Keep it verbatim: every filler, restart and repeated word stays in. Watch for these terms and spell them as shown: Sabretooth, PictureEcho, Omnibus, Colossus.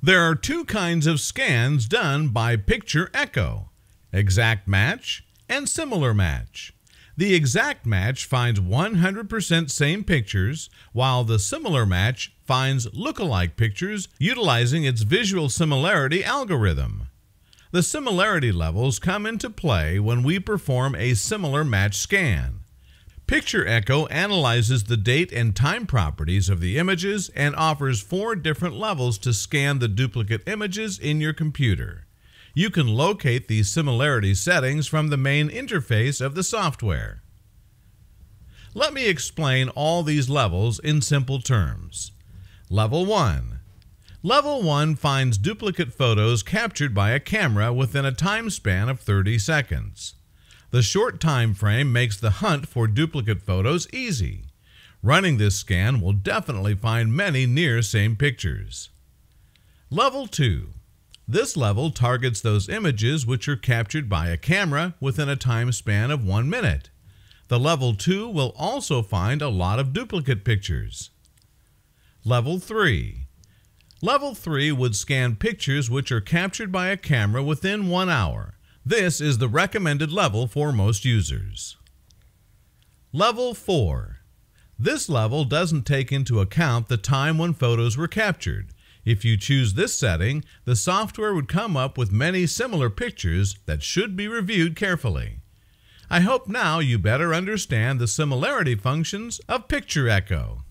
There are two kinds of scans done by PictureEcho: exact match and similar match. The exact match finds one hundred percent same pictures, while the similar match finds lookalike pictures utilizing its visual similarity algorithm. The similarity levels come into play when we perform a similar match scan. PictureEcho analyzes the date and time properties of the images and offers four different levels to scan the duplicate images in your computer. You can locate the similarity settings from the main interface of the software. Let me explain all these levels in simple terms. Level one. Level one finds duplicate photos captured by a camera within a time span of thirty seconds. The short time frame makes the hunt for duplicate photos easy. Running this scan will definitely find many near same pictures. Level two. This level targets those images which are captured by a camera within a time span of one minute. The level two will also find a lot of duplicate pictures. Level three. Level three would scan pictures which are captured by a camera within one hour. This is the recommended level for most users. Level four. This level doesn't take into account the time when photos were captured. If you choose this setting, the software would come up with many similar pictures that should be reviewed carefully. I hope now you better understand the similarity functions of PictureEcho.